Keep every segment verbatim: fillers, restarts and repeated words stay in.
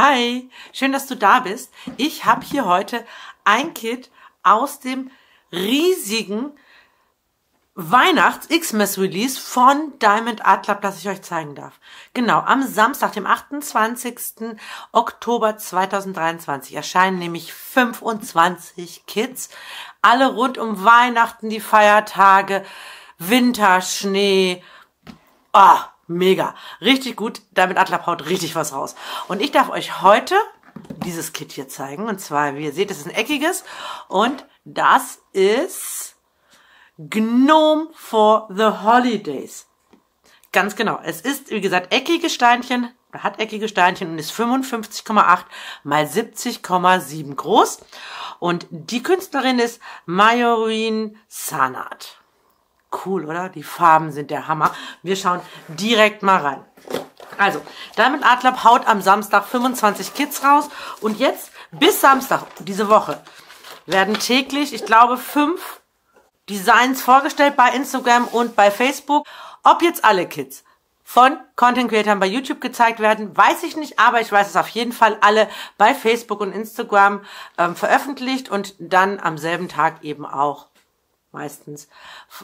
Hi, schön, dass du da bist. Ich habe hier heute ein Kit aus dem riesigen Weihnachts-Xmas-Release von Diamond Art Club, das ich euch zeigen darf. Genau, am Samstag, dem achtundzwanzigsten Oktober zweitausenddreiundzwanzig, erscheinen nämlich fünfundzwanzig Kits, alle rund um Weihnachten, die Feiertage, Winter, Schnee, oh, mega, richtig gut, Diamond Art Club haut richtig was raus. Und ich darf euch heute dieses Kit hier zeigen. Und zwar, wie ihr seht, es ist ein eckiges und das ist Gnome for the Holidays. Ganz genau, es ist, wie gesagt, eckige Steinchen, oder hat eckige Steinchen und ist fünfundfünfzig Komma acht mal siebzig Komma sieben groß. Und die Künstlerin ist Marjorie Sarnat. Cool, oder? Die Farben sind der Hammer. Wir schauen direkt mal rein. Also, Diamond Art Club haut am Samstag fünfundzwanzig Kits raus. Und jetzt, bis Samstag, diese Woche, werden täglich, ich glaube, fünf Designs vorgestellt bei Instagram und bei Facebook. Ob jetzt alle Kits von Content-Creatern bei YouTube gezeigt werden, weiß ich nicht, aber ich weiß, dass auf jeden Fall alle bei Facebook und Instagram ähm, veröffentlicht und dann am selben Tag eben auch meistens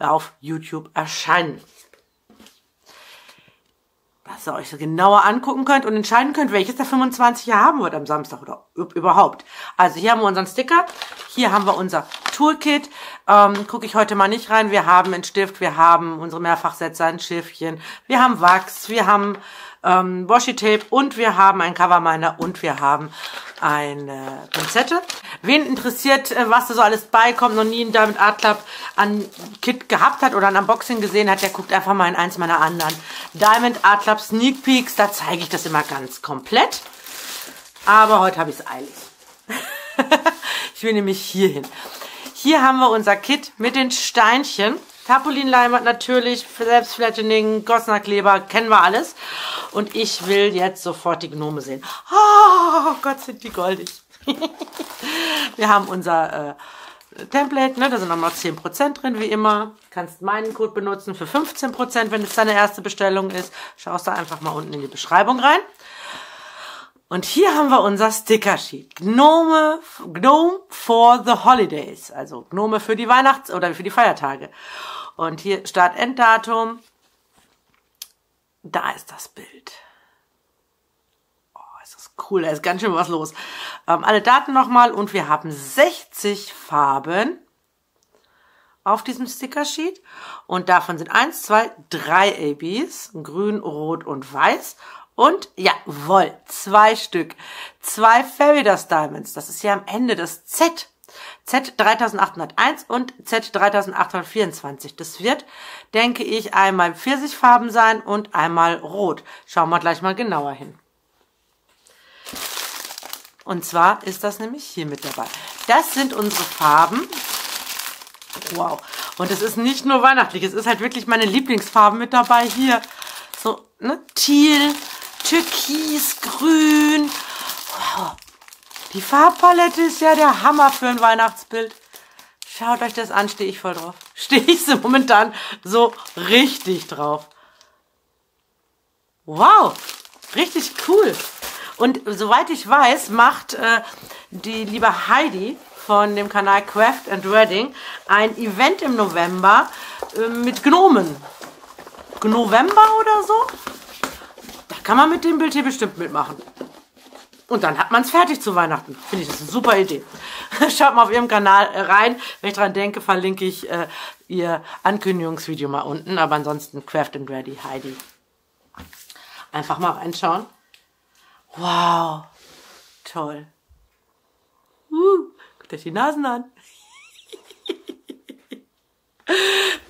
auf YouTube erscheinen. Dass ihr euch so genauer angucken könnt und entscheiden könnt, welches der fünfundzwanzig hier haben wird am Samstag oder überhaupt. Also hier haben wir unseren Sticker, hier haben wir unser Toolkit. Ähm, gucke ich heute mal nicht rein. Wir haben einen Stift, wir haben unsere Mehrfachsetzer, ein Schiffchen, wir haben Wachs, wir haben ähm, Washi-Tape und wir haben einen Coverminder und wir haben eine Pinzette. Wen interessiert, was da so alles beikommt, noch nie einen Diamond Art Club an Kit gehabt hat oder ein Unboxing gesehen hat, der guckt einfach mal in eins meiner anderen Diamond Art Club Sneak Peeks. Da zeige ich das immer ganz komplett. Aber heute habe ich es eilig. Ich will nämlich hier hin. Hier haben wir unser Kit mit den Steinchen. Tapolin-Leinwand natürlich, Selbstflattening, Gossener-Kleber, kennen wir alles. Und ich will jetzt sofort die Gnome sehen. Oh Gott, sind die goldig. Wir haben unser äh, Template, ne? Da sind nochmal zehn Prozent drin, wie immer. Du kannst meinen Code benutzen für fünfzehn Prozent, wenn es deine erste Bestellung ist. Schaust da einfach mal unten in die Beschreibung rein. Und hier haben wir unser Sticker-Sheet. Gnome, Gnome for the Holidays. Also Gnome für die Weihnachts- oder für die Feiertage. Und hier Start-Enddatum. Da ist das Bild. Oh, ist das cool. Da ist ganz schön was los. Ähm, alle Daten nochmal. Und wir haben sechzig Farben auf diesem Sticker-Sheet. Und davon sind eins, zwei, drei A Bs. Grün, Rot und Weiß. Und, jawohl, zwei Stück. Zwei Fairy Dust Diamonds. Das ist ja am Ende das Z. Z drei acht null eins und Z drei acht zwei vier. Das wird, denke ich, einmal Pfirsichfarben sein und einmal rot. Schauen wir gleich mal genauer hin. Und zwar ist das nämlich hier mit dabei. Das sind unsere Farben. Wow. Und es ist nicht nur weihnachtlich. Es ist halt wirklich meine Lieblingsfarben mit dabei hier. So, ne? Teal. Türkis, Grün. Wow. Die Farbpalette ist ja der Hammer für ein Weihnachtsbild. Schaut euch das an, stehe ich voll drauf. Stehe ich so momentan so richtig drauf. Wow, richtig cool. Und soweit ich weiß, macht äh, die liebe Heidi von dem Kanal Craft and Reading ein Event im November äh, mit Gnomen. Gnovember oder so? Kann man mit dem Bild hier bestimmt mitmachen. Und dann hat man es fertig zu Weihnachten. Finde ich, das ist eine super Idee. Schaut mal auf ihrem Kanal rein. Wenn ich dran denke, verlinke ich äh, ihr Ankündigungsvideo mal unten. Aber ansonsten Craft and Ready Heidi. Einfach mal reinschauen. Wow. Toll. Uh, guckt euch die Nasen an.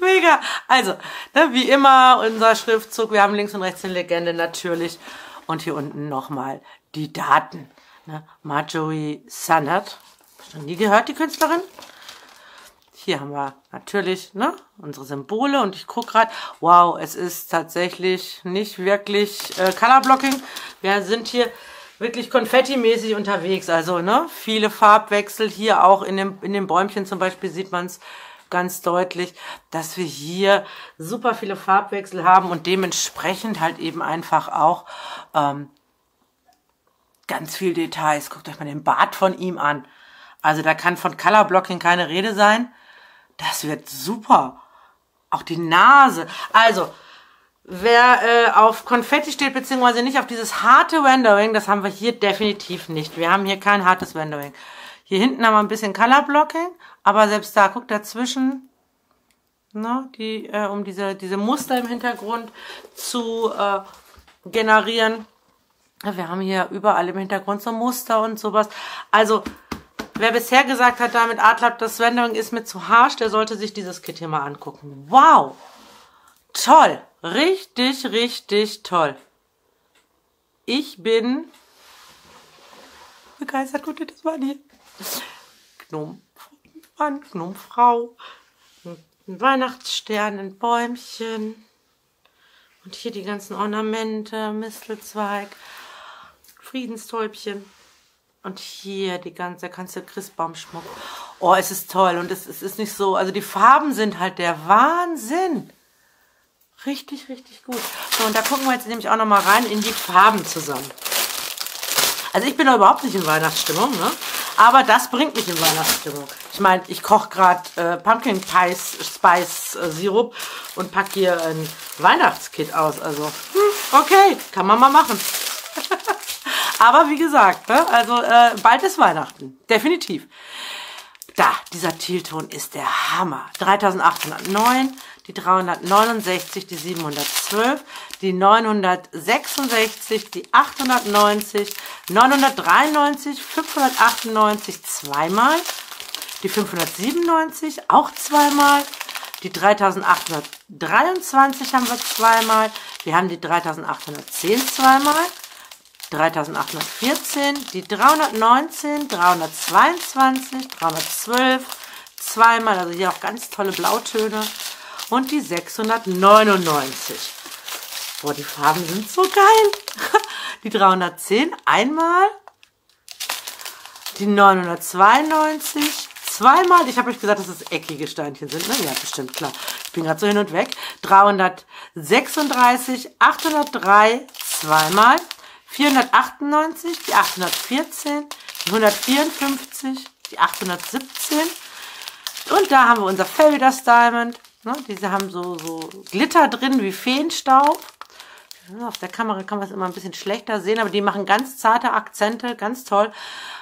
Mega. Also, ne, wie immer unser Schriftzug. Wir haben links und rechts eine Legende natürlich. Und hier unten nochmal die Daten. Ne? Marjorie Sarnat. Schon nie gehört, die Künstlerin. Hier haben wir natürlich ne, unsere Symbole. Und ich gucke gerade, wow, es ist tatsächlich nicht wirklich äh, Colorblocking. Wir sind hier wirklich konfettimäßig unterwegs. Also ne, viele Farbwechsel. Hier auch in dem, in den Bäumchen zum Beispiel sieht man es ganz deutlich, dass wir hier super viele Farbwechsel haben und dementsprechend halt eben einfach auch ähm, ganz viel Details. Guckt euch mal den Bart von ihm an. Also da kann von Colorblocking keine Rede sein. Das wird super. Auch die Nase. Also, wer äh, auf Konfetti steht, beziehungsweise nicht auf dieses harte Rendering, das haben wir hier definitiv nicht. Wir haben hier kein hartes Rendering. Hier hinten haben wir ein bisschen Colorblocking, aber selbst da, guckt dazwischen, ne, die, äh, um diese, diese Muster im Hintergrund zu äh, generieren. Wir haben hier überall im Hintergrund so Muster und sowas. Also, wer bisher gesagt hat, damit Art Club, das Rendering ist mir zu harsch, der sollte sich dieses Kit hier mal angucken. Wow! Toll! Richtig, richtig toll. Ich bin begeistert. Guckt ihr das mal hier? Gnomenmann, Gnomenfrau, ein Weihnachtsstern, ein Bäumchen. Und hier die ganzen Ornamente, Mistelzweig, Friedenstäubchen. Und hier die ganze, ganze Christbaumschmuck. Oh, es ist toll. Und es, es ist nicht so, also die Farben sind halt der Wahnsinn. Richtig, richtig gut. So, und da gucken wir jetzt nämlich auch nochmal rein in die Farben zusammen. Also ich bin da überhaupt nicht in Weihnachtsstimmung, ne? Aber das bringt mich in Weihnachtsstimmung. Ich meine, ich koche gerade äh, Pumpkin Pies, Spice äh, Sirup und packe hier ein Weihnachtskit aus. Also, hm, okay, kann man mal machen. Aber wie gesagt, ne? Also äh, bald ist Weihnachten, definitiv. Da, dieser Tealton ist der Hammer. dreitausendachthundertneun, die dreihundertneunundsechzig, die siebenhundertzwölf, die neunhundertsechsundsechzig, die achthundertneunzig, neunhundertdreiundneunzig, fünfhundertachtundneunzig zweimal, die fünfhundertsiebenundneunzig auch zweimal, die dreitausendachthundertdreiundzwanzig haben wir zweimal, wir haben die dreitausendachthundertzehn zweimal, dreitausendachthundertvierzehn, die dreihundertneunzehn, dreihundertzweiundzwanzig, dreihundertzwölf, zweimal, also hier auch ganz tolle Blautöne und die sechshundertneunundneunzig. Boah, die Farben sind so geil. Die dreihundertzehn einmal, die neunhundertzweiundneunzig zweimal, ich habe euch gesagt, dass es eckige Steinchen sind, ne? Ja, bestimmt, klar. Ich bin gerade so hin und weg. dreihundertsechsunddreißig, achthundertdrei zweimal. vierhundertachtundneunzig, die achthundertvierzehn, die hundertvierundfünfzig, die achthundertsiebzehn. Und da haben wir unser Fairy Dust Diamond. Ne? Diese haben so, so Glitter drin wie Feenstaub. Ja, auf der Kamera kann man es immer ein bisschen schlechter sehen, aber die machen ganz zarte Akzente, ganz toll.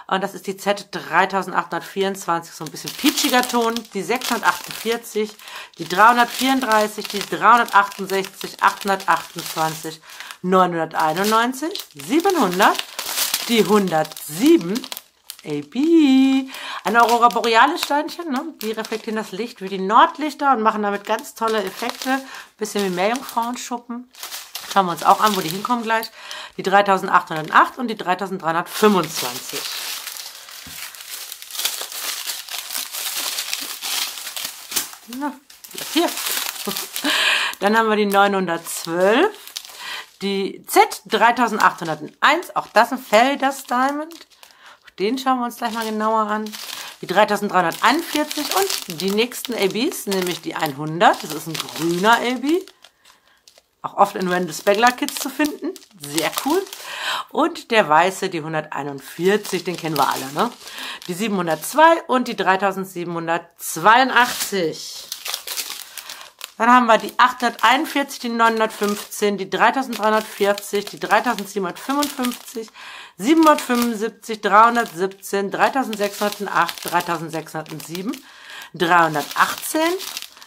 Und das ist die Z dreitausendachthundertvierundzwanzig, so ein bisschen peachiger Ton. Die sechshundertachtundvierzig, die dreihundertvierunddreißig, die dreihundertachtundsechzig, achthundertachtundzwanzig. neunhunderteinundneunzig, siebenhundert, die hundertsieben, A B, ein Aurora Borealis Steinchen, ne? Die reflektieren das Licht wie die Nordlichter und machen damit ganz tolle Effekte, bisschen wie Meerjungfrauenschuppen, schauen wir uns auch an, wo die hinkommen gleich, die dreitausendachthundertacht und die dreitausenddreihundertfünfundzwanzig. Na, hier. Dann haben wir die neunhundertzwölf, die Z dreitausendachthunderteins, auch das ein Fairy Dust Diamond. Den schauen wir uns gleich mal genauer an. Die dreitausenddreihunderteinundvierzig und die nächsten A Bs, nämlich die hundert. Das ist ein grüner A B. Auch oft in Randall Spegler Kits zu finden. Sehr cool. Und der weiße, die hunderteinundvierzig, den kennen wir alle, ne? Die siebenhundertzwei und die dreitausendsiebenhundertzweiundachtzig. Dann haben wir die achthunderteinundvierzig, die neunhundertfünfzehn, die dreitausenddreihundertvierzig, die dreitausendsiebenhundertfünfundfünfzig, siebenhundertfünfundsiebzig, dreihundertsiebzehn, dreitausendsechshundertacht, dreitausendsechshundertsieben, dreihundertachtzehn,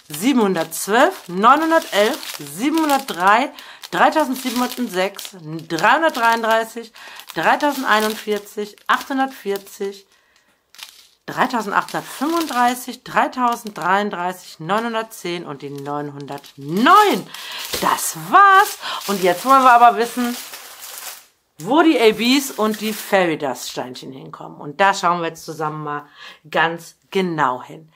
siebenhundertzwölf, neunhundertelf, siebenhundertdrei, dreitausendsiebenhundertsechs, dreihundertdreiunddreißig, dreitausendeinundvierzig, achthundertvierzig, dreitausendachthundertfünfunddreißig, dreitausenddreiunddreißig, neunhundertzehn und die neunhundertneun. Das war's. Und jetzt wollen wir aber wissen, wo die A Bs und die Fairy Dust Steinchen hinkommen. Und da schauen wir jetzt zusammen mal ganz genau hin.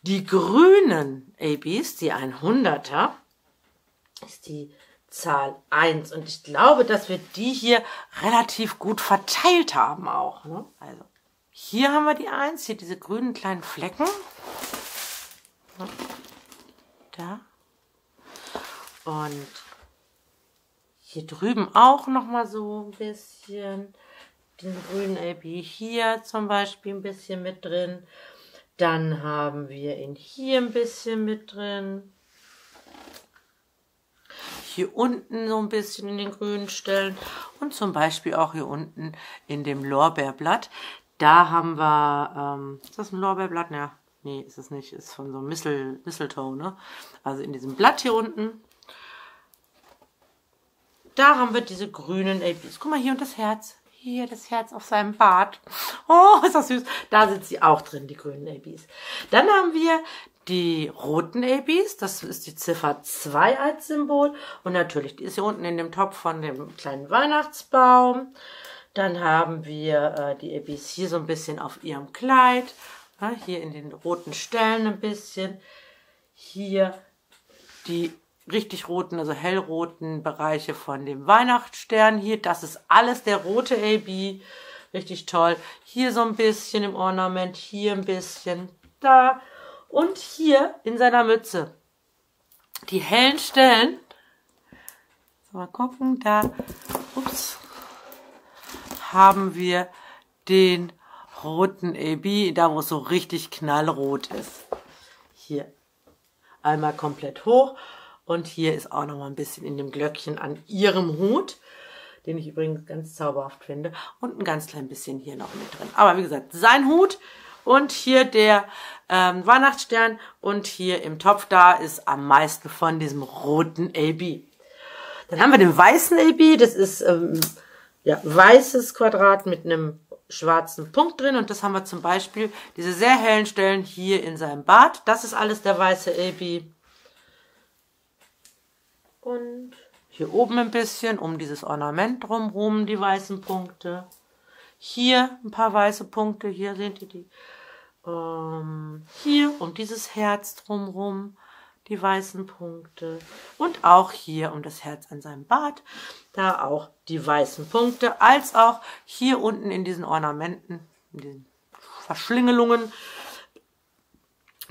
Die grünen A Bs, die hunderter, ist die Zahl eins. Und ich glaube, dass wir die hier relativ gut verteilt haben auch, ne? Also. Hier haben wir die eins, hier diese grünen kleinen Flecken. Da. Und hier drüben auch nochmal so ein bisschen. den grünen L P hier zum Beispiel ein bisschen mit drin. Dann haben wir ihn hier ein bisschen mit drin. Hier unten so ein bisschen in den grünen Stellen. Und zum Beispiel auch hier unten in dem Lorbeerblatt. Da haben wir, ähm, ist das ein Lorbeerblatt? Ja, nee, ist es nicht. Ist von so einem Mistel, Mistletoe, ne? Also in diesem Blatt hier unten. Da haben wir diese grünen L Ps. Guck mal, hier und das Herz. Hier das Herz auf seinem Bart. Oh, ist das süß. Da sind sie auch drin, die grünen L Ps. Dann haben wir die roten L Ps. Das ist die Ziffer zwei als Symbol. Und natürlich, die ist hier unten in dem Topf von dem kleinen Weihnachtsbaum. Dann haben wir äh, die L Ps hier so ein bisschen auf ihrem Kleid. Ja, hier in den roten Stellen ein bisschen. Hier die richtig roten, also hellroten Bereiche von dem Weihnachtsstern hier. Das ist alles der rote L B. Richtig toll. Hier so ein bisschen im Ornament, hier ein bisschen, da. Und hier in seiner Mütze. Die hellen Stellen. Mal gucken, da. Ups. Haben wir den roten L B, da wo es so richtig knallrot ist. Hier. Einmal komplett hoch. Und hier ist auch noch mal ein bisschen in dem Glöckchen an ihrem Hut, den ich übrigens ganz zauberhaft finde. Und ein ganz klein bisschen hier noch mit drin. Aber wie gesagt, sein Hut und hier der ähm, Weihnachtsstern. Und hier im Topf da ist am meisten von diesem roten L B. Dann haben wir den weißen L B. Das ist ähm, ja, weißes Quadrat mit einem schwarzen Punkt drin. Und das haben wir zum Beispiel, diese sehr hellen Stellen hier in seinem Bart. Das ist alles der weiße L B. Und hier oben ein bisschen, um dieses Ornament drumherum, die weißen Punkte. Hier ein paar weiße Punkte, hier seht ihr die. Ähm, hier um dieses Herz drumherum, die weißen Punkte. Und auch hier um das Herz an seinem Bart, da auch die weißen Punkte. Als auch hier unten in diesen Ornamenten, in diesen Verschlingelungen.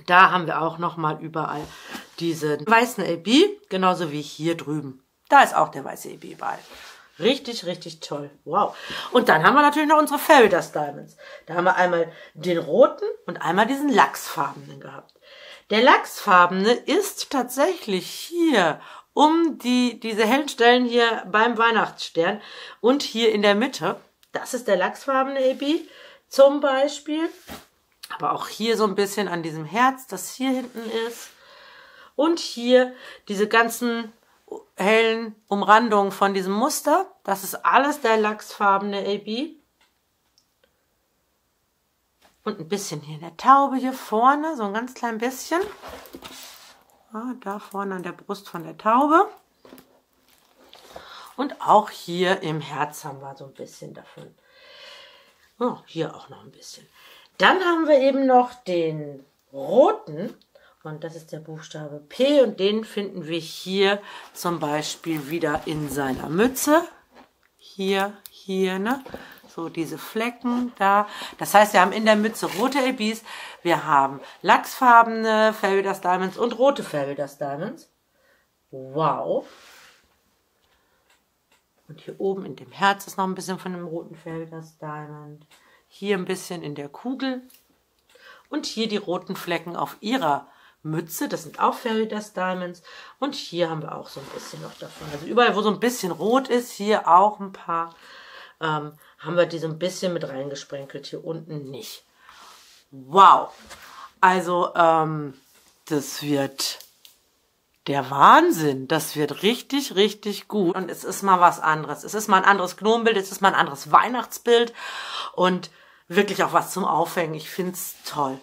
Da haben wir auch nochmal überall diesen weißen L B, genauso wie hier drüben. Da ist auch der weiße L B bei. Richtig, richtig toll. Wow. Und dann haben wir natürlich noch unsere Fairy Dust Diamonds. Da haben wir einmal den roten und einmal diesen lachsfarbenen gehabt. Der lachsfarbene ist tatsächlich hier um die, diese hellen Stellen hier beim Weihnachtsstern und hier in der Mitte. Das ist der lachsfarbene L B zum Beispiel. Aber auch hier so ein bisschen an diesem Herz, das hier hinten ist. Und hier diese ganzen hellen Umrandungen von diesem Muster. Das ist alles der lachsfarbene L B. Und ein bisschen hier in der Taube hier vorne, so ein ganz klein bisschen. Ja, da vorne an der Brust von der Taube. Und auch hier im Herz haben wir so ein bisschen davon. Oh, hier auch noch ein bisschen. Dann haben wir eben noch den roten und das ist der Buchstabe P und den finden wir hier zum Beispiel wieder in seiner Mütze. Hier, hier, ne? So diese Flecken da. Das heißt, wir haben in der Mütze rote L Bs, wir haben lachsfarbene Fairy Dust Diamonds und rote Fairy Dust Diamonds. Wow! Und hier oben in dem Herz ist noch ein bisschen von dem roten Fairy Dust Diamond. Hier ein bisschen in der Kugel und hier die roten Flecken auf ihrer Mütze. Das sind auch Fairy Dust Diamonds und hier haben wir auch so ein bisschen noch davon. Also überall, wo so ein bisschen rot ist, hier auch ein paar, ähm, haben wir die so ein bisschen mit reingesprenkelt, hier unten nicht. Wow! Also ähm, das wird der Wahnsinn. Das wird richtig, richtig gut und es ist mal was anderes. Es ist mal ein anderes Gnomenbild, es ist mal ein anderes Weihnachtsbild und wirklich auch was zum Aufhängen. Ich find's toll.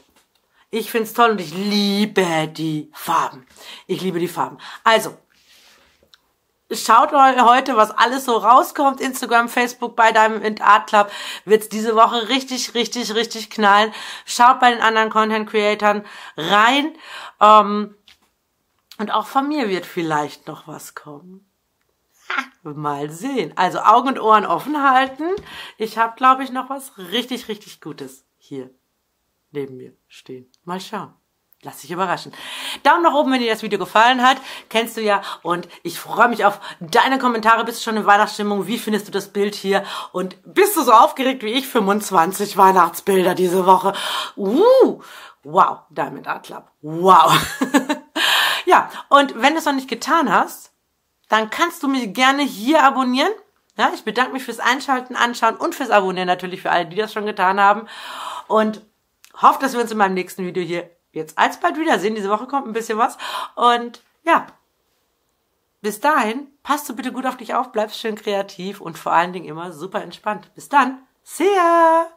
Ich find's toll und ich liebe die Farben. Ich liebe die Farben. Also, schaut heute, was alles so rauskommt. Instagram, Facebook, bei Diamond Art Club wird's diese Woche richtig, richtig, richtig knallen. Schaut bei den anderen Content-Creatern rein. Ähm, und auch von mir wird vielleicht noch was kommen. Mal sehen. Also Augen und Ohren offen halten. Ich habe, glaube ich, noch was richtig, richtig Gutes hier neben mir stehen. Mal schauen. Lass dich überraschen. Daumen nach oben, wenn dir das Video gefallen hat. Kennst du ja. Und ich freue mich auf deine Kommentare. Bist du schon in Weihnachtsstimmung? Wie findest du das Bild hier? Und bist du so aufgeregt wie ich? fünfundzwanzig Weihnachtsbilder diese Woche. Uh, wow. Diamond Art Club. Wow. Ja, und wenn du es noch nicht getan hast, dann kannst du mich gerne hier abonnieren. Ja, ich bedanke mich fürs Einschalten, Anschauen und fürs Abonnieren natürlich für alle, die das schon getan haben. Und hoffe, dass wir uns in meinem nächsten Video hier jetzt alsbald wiedersehen. Diese Woche kommt ein bisschen was. Und ja, bis dahin, passt du bitte gut auf dich auf, bleibst schön kreativ und vor allen Dingen immer super entspannt. Bis dann. See ya!